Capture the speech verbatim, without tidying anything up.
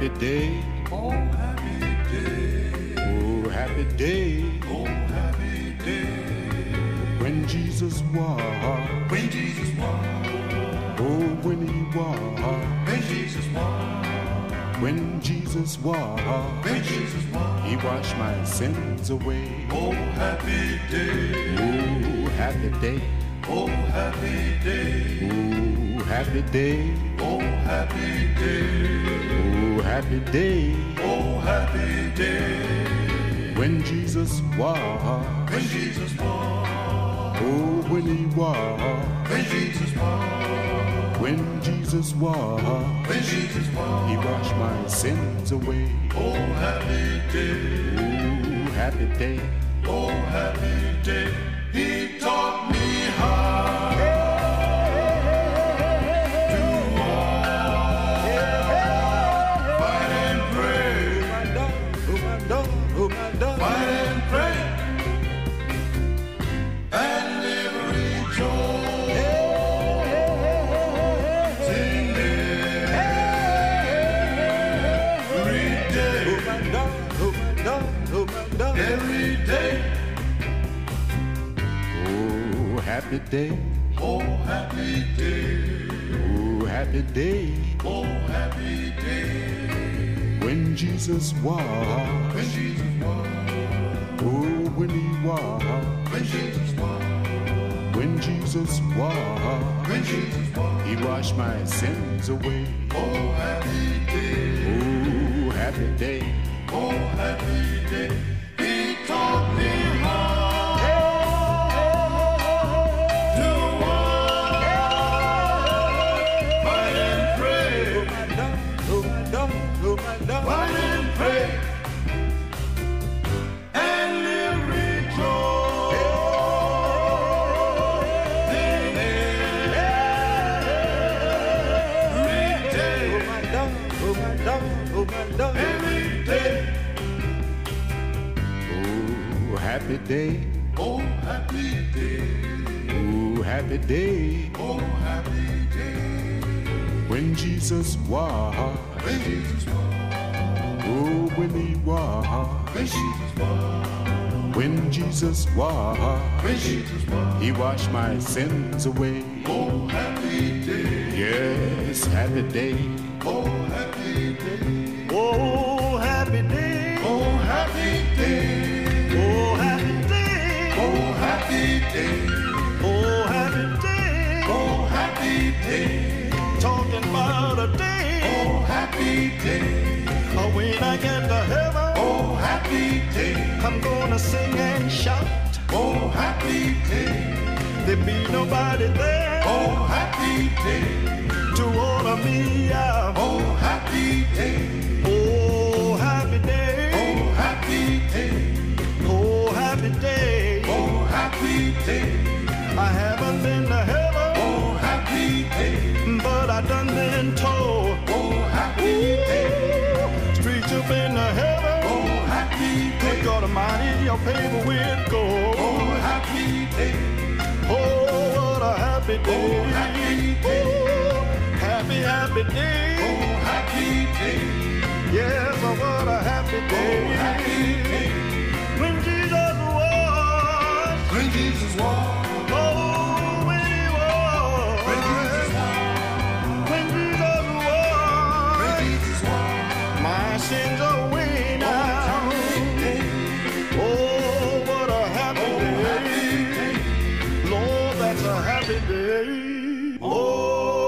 happy day, oh happy day, oh happy day, oh happy day, when Jesus was, when Jesus was, oh when he was, when Jesus was, when Jesus was, when Jesus was, he washed my sins away, oh happy day, oh happy day, oh happy day, oh happy day, oh happy day, oh happy day, oh happy day, when Jesus was, when Jesus was, oh when he was, when Jesus was, when Jesus was, when Jesus was, he washed my sins away, oh happy day, oh happy day, oh happy day, he taught me how to walk, fight and pray, fight and pray, and live rejoicing, sing every day, every day. Happy day, oh happy day, oh happy day, oh happy day, when Jesus was, when Jesus was, oh when he was, when Jesus was, when Jesus was, when Jesus was, he washed my sins away, oh happy day, oh happy day, oh happy day, he taught me how every day. Oh happy day, oh happy day, oh happy day, oh happy day, when Jesus was, when Jesus was, oh when he was, when Jesus was, when Jesus was, when Jesus was, he washed my sins away, oh happy day, yes happy day, oh happy day, oh happy day, oh happy day, oh happy day, oh happy day, oh happy day, oh happy day, talking about a day, oh happy day, when I get to heaven, oh happy day, I'm gonna sing and shout, oh happy day, there be nobody there, oh happy day, to order me out, oh happy day, oh happy day, oh happy day, I haven't been to heaven, oh happy day, but I done been told, oh happy day, streets up in the heaven, oh happy day, good God Almighty, your paper will go, oh happy day, oh what a happy day, oh happy day, happy happy day, oh happy day, yes, oh, what a happy day, oh, happy day, when Jesus was, when Jesus was, oh, when he was, when Jesus was, when Jesus was, when Jesus was, my sins away now, oh, what a happy oh, day, happy day, Lord, that's a happy day, oh.